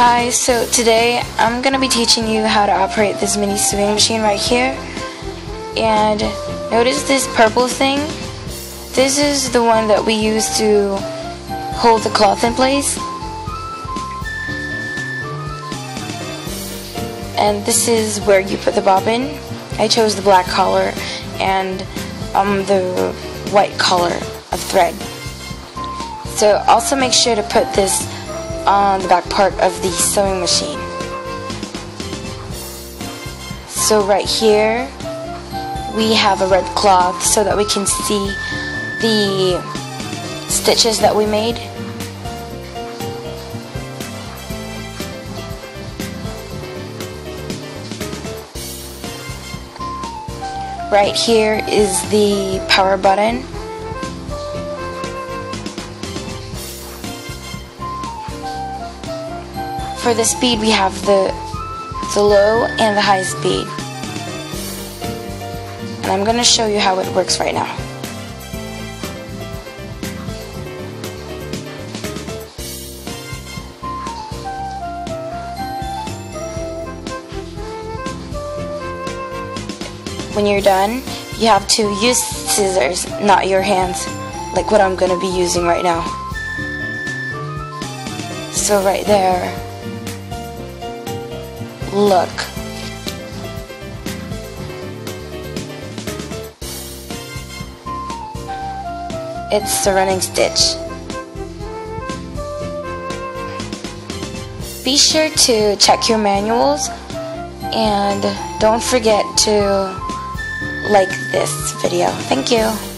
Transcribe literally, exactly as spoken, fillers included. Hi, so today I'm going to be teaching you how to operate this mini sewing machine right here. And notice this purple thing? This is the one that we use to hold the cloth in place. And this is where you put the bobbin. I chose the black color and um, the white color of thread. So also make sure to put this on the back part of the sewing machine. So right here we have a red cloth so that we can see the stitches that we made. Right here is the power button. For the speed, we have the, the low and the high speed. And I'm going to show you how it works right now. When you're done, you have to use scissors, not your hands, like what I'm going to be using right now. So right there. Look. It's the running stitch. Be sure to check your manuals and don't forget to like this video. Thank you.